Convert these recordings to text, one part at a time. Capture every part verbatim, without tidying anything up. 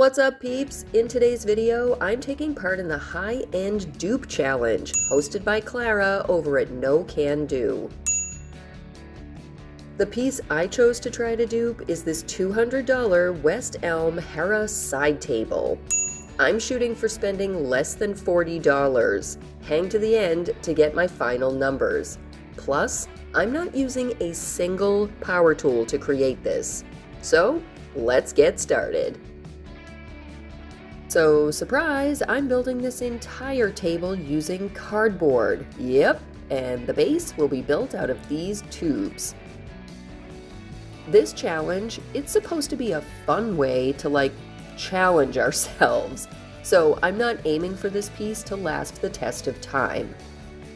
What's up, peeps? In today's video, I'm taking part in the high-end dupe challenge hosted by Clara over at Know Can Do. The piece I chose to try to dupe is this two hundred dollar West Elm Hera Side Table. I'm shooting for spending less than forty dollars. Hang to the end to get my final numbers. Plus, I'm not using a single power tool to create this. So, let's get started. So, surprise, I'm building this entire table using cardboard. Yep, and the base will be built out of these tubes. This challenge, it's supposed to be a fun way to like challenge ourselves. So I'm not aiming for this piece to last the test of time.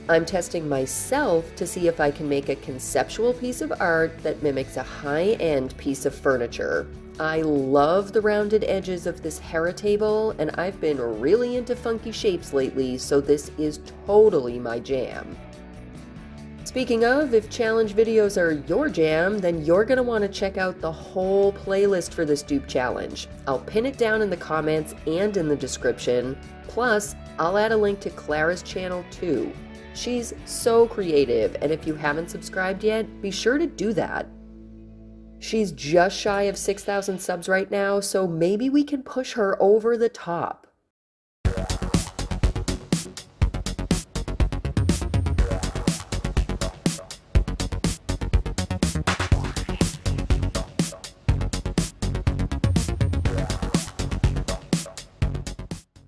I'm testing myself to see if I can make a conceptual piece of art that mimics a high-end piece of furniture. I love the rounded edges of this Hera table, and I've been really into funky shapes lately, so this is totally my jam. Speaking of, if challenge videos are your jam, then you're going to want to check out the whole playlist for this dupe challenge. I'll pin it down in the comments and in the description. Plus, I'll add a link to Clara's channel too. She's so creative, and if you haven't subscribed yet, be sure to do that. She's just shy of six thousand subs right now, so maybe we can push her over the top.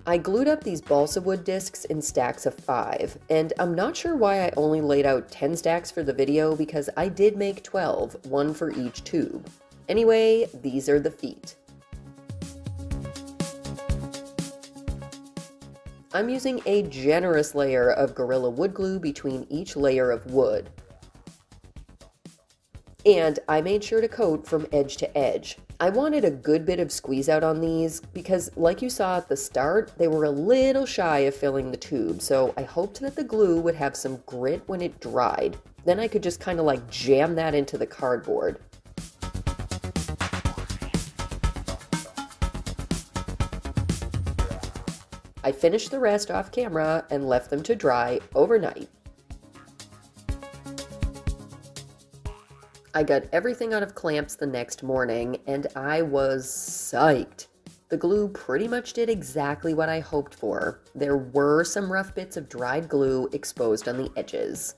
I glued up these balsa wood discs in stacks of five, and I'm not sure why I only laid out ten stacks for the video because I did make twelve, one for each tube. Anyway, these are the feet. I'm using a generous layer of Gorilla Wood Glue between each layer of wood. And I made sure to coat from edge to edge. I wanted a good bit of squeeze out on these because, like you saw at the start, they were a little shy of filling the tube, so I hoped that the glue would have some grit when it dried. Then I could just kind of like jam that into the cardboard. I finished the rest off camera and left them to dry overnight. I got everything out of clamps the next morning, and I was psyched. The glue pretty much did exactly what I hoped for. There were some rough bits of dried glue exposed on the edges.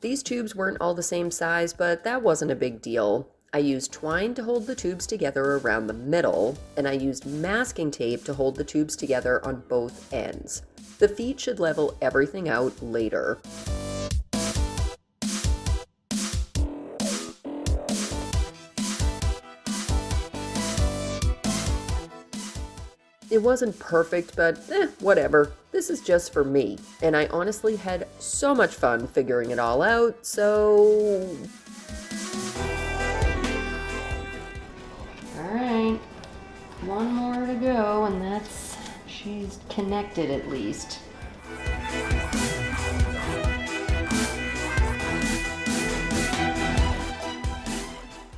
These tubes weren't all the same size, but that wasn't a big deal. I used twine to hold the tubes together around the middle, and I used masking tape to hold the tubes together on both ends. The feet should level everything out later. It wasn't perfect, but eh, whatever. This is just for me, and I honestly had so much fun figuring it all out, so... Alright, one more to go, and that's... she's connected at least.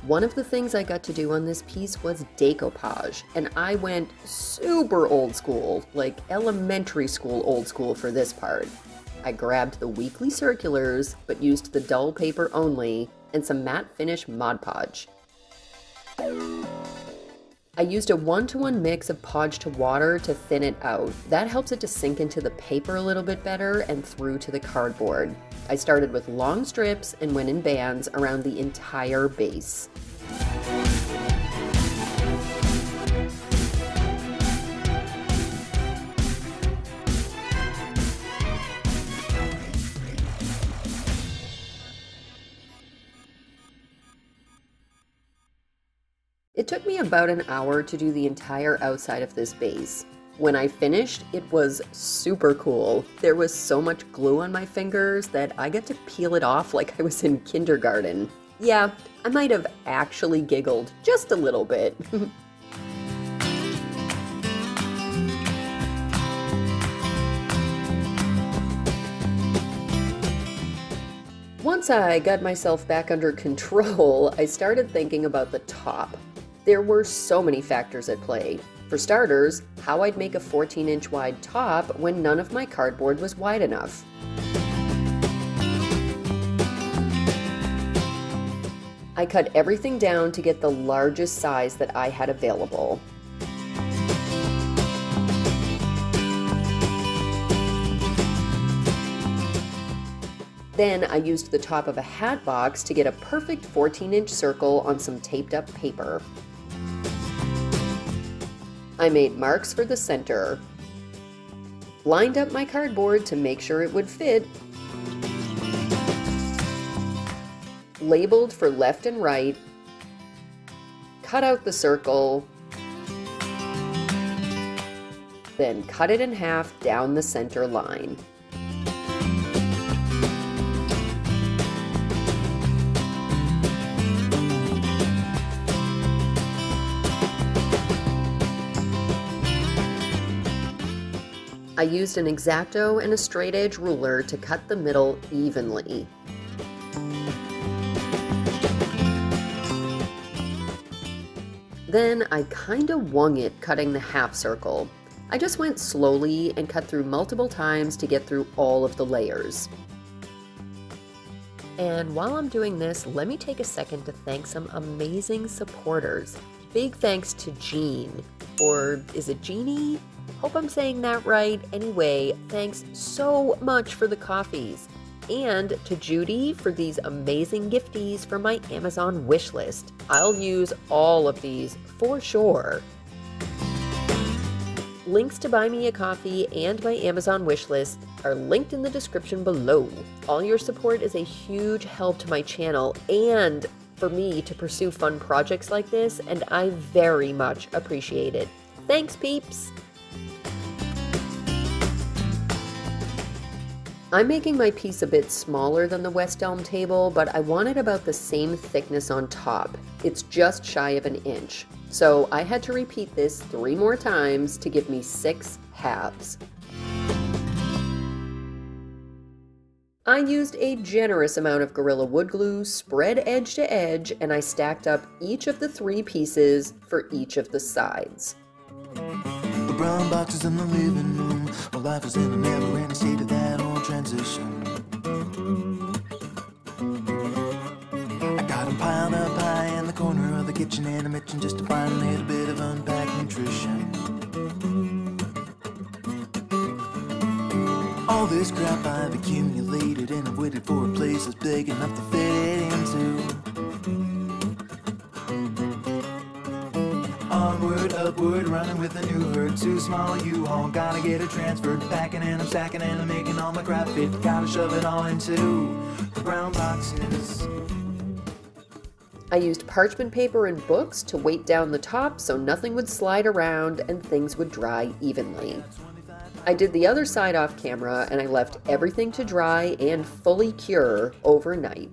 One of the things I got to do on this piece was decoupage, and I went super old school, like elementary school old school for this part. I grabbed the weekly circulars, but used the dull paper only, and some matte finish Mod Podge. I used a one-to-one mix of podge to water to thin it out. That helps it to sink into the paper a little bit better and through to the cardboard. I started with long strips and went in bands around the entire base. It took me about an hour to do the entire outside of this base. When I finished, it was super cool. There was so much glue on my fingers that I got to peel it off like I was in kindergarten. Yeah, I might have actually giggled just a little bit. Once I got myself back under control, I started thinking about the top. There were so many factors at play. For starters, how I'd make a fourteen inch wide top when none of my cardboard was wide enough. I cut everything down to get the largest size that I had available. Then I used the top of a hat box to get a perfect fourteen inch circle on some taped up paper. I made marks for the center, lined up my cardboard to make sure it would fit, labeled for left and right, cut out the circle, then cut it in half down the center line. I used an X-Acto and a straight edge ruler to cut the middle evenly. Then I kinda wung it cutting the half circle. I just went slowly and cut through multiple times to get through all of the layers. And while I'm doing this, let me take a second to thank some amazing supporters. Big thanks to Jean, or is it Jeannie? Hope I'm saying that right. Anyway, thanks so much for the coffees. And to Judy for these amazing gifties for my Amazon wish list. I'll use all of these for sure. Links to buy me a coffee and my Amazon wish list are linked in the description below. All your support is a huge help to my channel and for me to pursue fun projects like this, and I very much appreciate it. Thanks, peeps! I'm making my piece a bit smaller than the West Elm table, but I want it about the same thickness on top. It's just shy of an inch. So I had to repeat this three more times to give me six halves. I used a generous amount of Gorilla Wood Glue, spread edge to edge, and I stacked up each of the three pieces for each of the sides. The brown box is in the living room. My life is in a never-ending state of that old transition. I got them piled up high in the corner of the kitchen and a mitchin' just to find a little bit of unpacked nutrition. All this crap I've accumulated, and I've waited for a place that's big enough to fit it into. Onward, upward, running with a new herd, too small U-Haul, gotta get it transferred. Packing and I'm stacking and I'm making all my crap fit, gotta shove it all into the brown boxes. I used parchment paper and books to weight down the top so nothing would slide around and things would dry evenly. I did the other side off camera and I left everything to dry and fully cure overnight.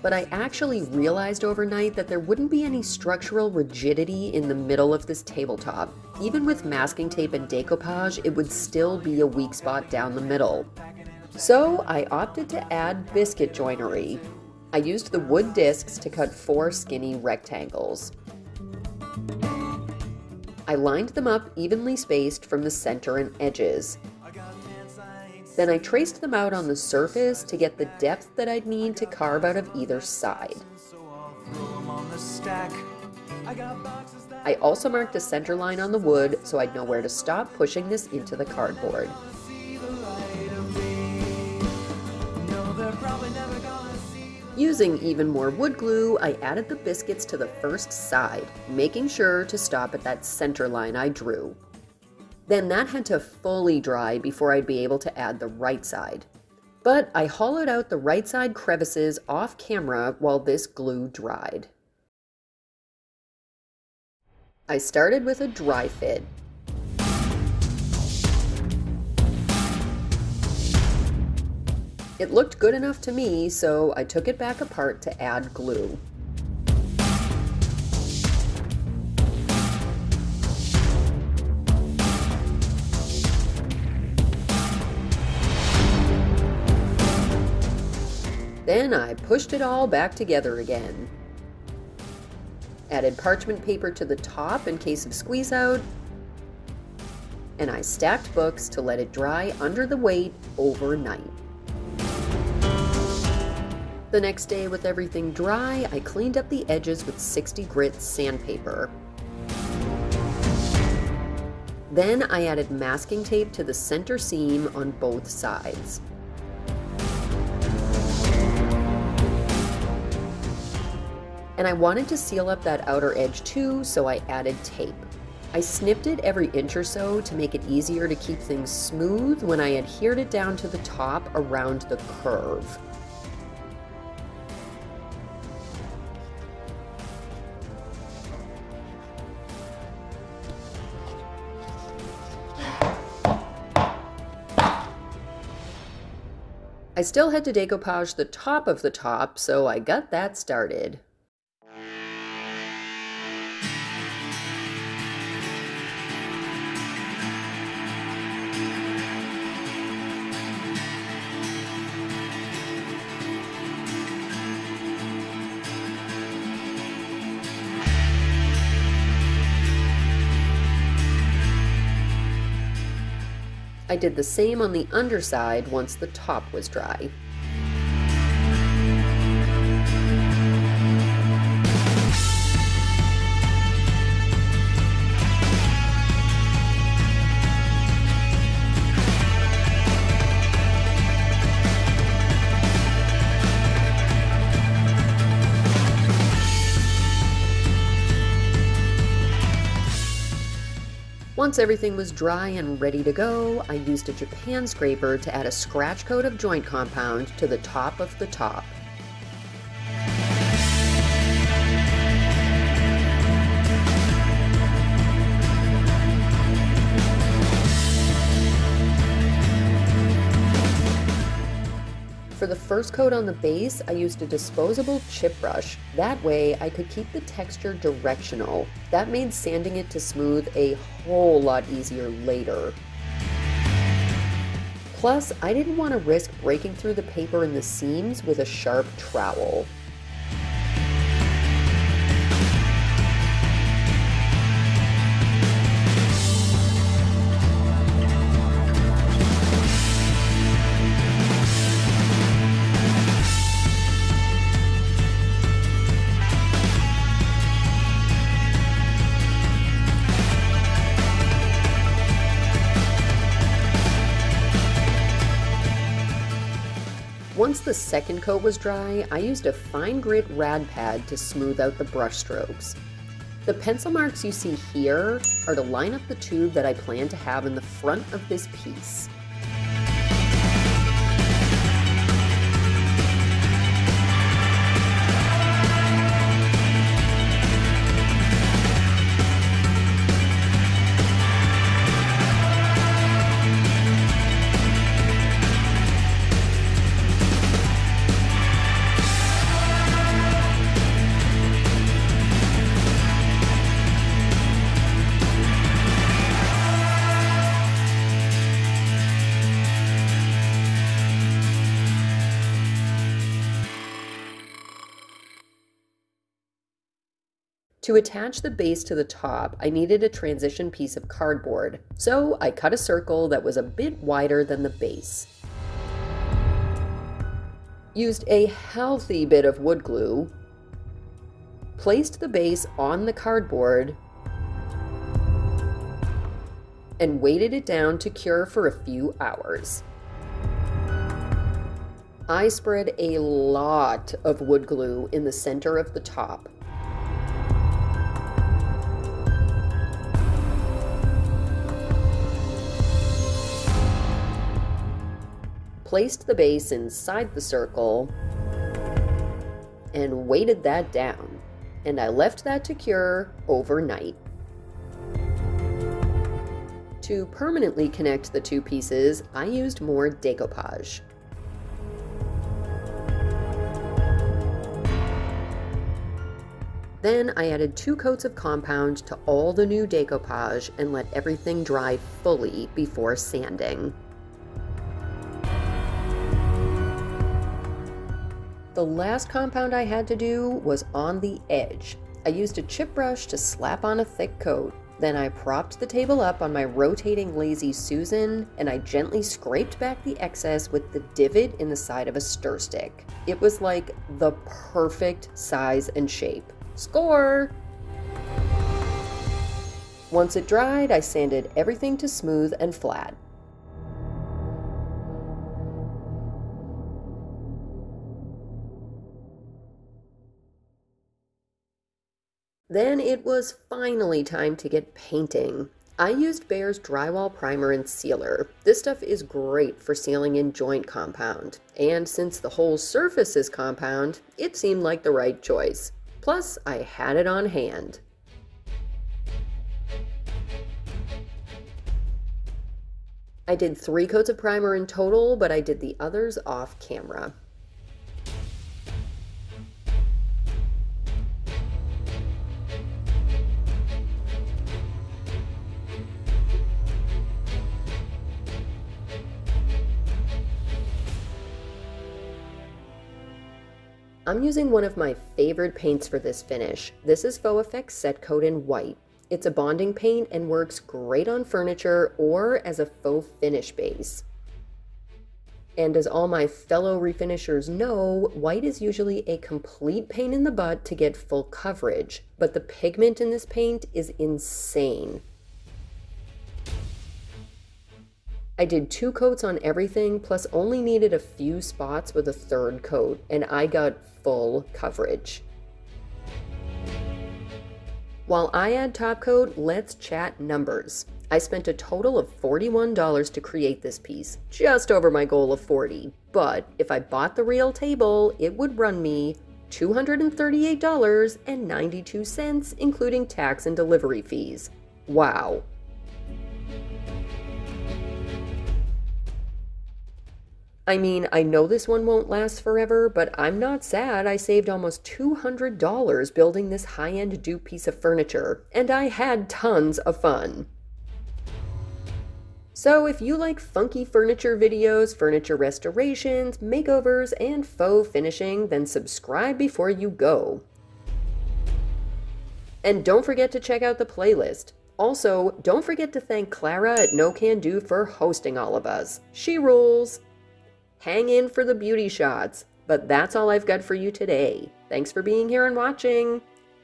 But I actually realized overnight that there wouldn't be any structural rigidity in the middle of this tabletop. Even with masking tape and decoupage, it would still be a weak spot down the middle. So I opted to add biscuit joinery. I used the wood discs to cut four skinny rectangles. I lined them up evenly spaced from the center and edges. Then I traced them out on the surface to get the depth that I'd need to carve out of either side. I also marked a center line on the wood so I'd know where to stop pushing this into the cardboard. Using even more wood glue, I added the biscuits to the first side, making sure to stop at that center line I drew. Then that had to fully dry before I'd be able to add the right side. But I hollowed out the right side crevices off camera while this glue dried. I started with a dry fit. It looked good enough to me, so I took it back apart to add glue. Then I pushed it all back together again. Added parchment paper to the top in case of squeeze out, and I stacked books to let it dry under the weight overnight. The next day, with everything dry, I cleaned up the edges with sixty grit sandpaper. Then I added masking tape to the center seam on both sides. And I wanted to seal up that outer edge too, so I added tape. I snipped it every inch or so to make it easier to keep things smooth when I adhered it down to the top around the curve. I still had to decoupage the top of the top, so I got that started. I did the same on the underside once the top was dry. Once everything was dry and ready to go, I used a Japan scraper to add a scratch coat of joint compound to the top of the top. For the first coat on the base, I used a disposable chip brush. That way I could keep the texture directional. That made sanding it to smooth a whole lot easier later. Plus, I didn't want to risk breaking through the paper in the seams with a sharp trowel. Once the second coat was dry, I used a fine grit rad pad to smooth out the brush strokes. The pencil marks you see here are to line up the tube that I plan to have in the front of this piece. To attach the base to the top, I needed a transition piece of cardboard, so I cut a circle that was a bit wider than the base. Used a healthy bit of wood glue, placed the base on the cardboard, and weighted it down to cure for a few hours. I spread a lot of wood glue in the center of the top. Placed the base inside the circle and weighted that down, and I left that to cure overnight. To permanently connect the two pieces, I used more decoupage. Then I added two coats of compound to all the new decoupage and let everything dry fully before sanding. The last compound I had to do was on the edge. I used a chip brush to slap on a thick coat. Then I propped the table up on my rotating Lazy Susan, and I gently scraped back the excess with the divot in the side of a stir stick. It was like the perfect size and shape. Score! Once it dried, I sanded everything to smooth and flat. Then it was finally time to get painting. I used Behr's drywall primer and sealer. This stuff is great for sealing in joint compound, and since the whole surface is compound, it seemed like the right choice. Plus, I had it on hand. I did three coats of primer in total, but I did the others off camera. I'm using one of my favorite paints for this finish. This is Faux Effects Set Coat in White. It's a bonding paint and works great on furniture or as a faux finish base. And as all my fellow refinishers know, white is usually a complete pain in the butt to get full coverage, but the pigment in this paint is insane. I did two coats on everything, plus only needed a few spots with a third coat, and I got full coverage. While I add top coat, let's chat numbers. I spent a total of forty-one dollars to create this piece, just over my goal of forty dollars, but if I bought the real table, it would run me two hundred thirty-eight dollars and ninety-two cents, including tax and delivery fees. Wow. I mean, I know this one won't last forever, but I'm not sad. I saved almost two hundred dollars building this high-end dupe piece of furniture, and I had tons of fun. So if you like funky furniture videos, furniture restorations, makeovers, and faux finishing, then subscribe before you go. And don't forget to check out the playlist. Also, don't forget to thank Clara at Know Can Do for hosting all of us. She rules! Hang in for the beauty shots, but that's all I've got for you today. Thanks for being here and watching.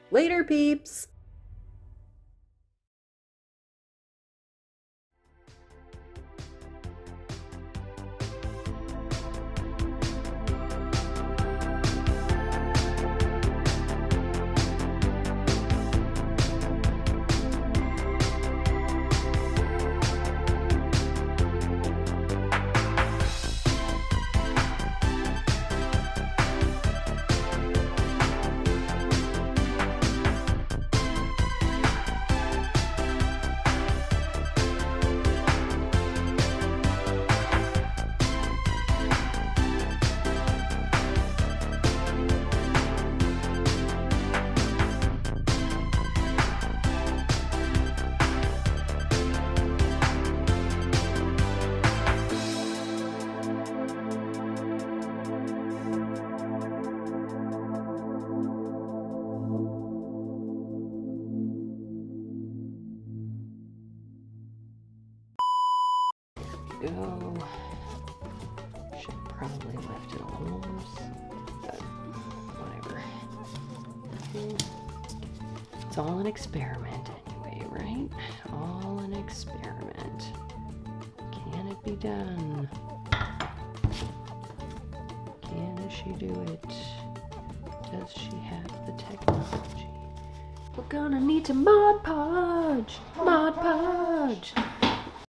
Later, peeps! Go. Should probably left it a little loose, but whatever. It's all an experiment anyway, right? All an experiment. Can it be done? Can she do it? Does she have the technology? We're gonna need to Mod Podge! Mod Podge!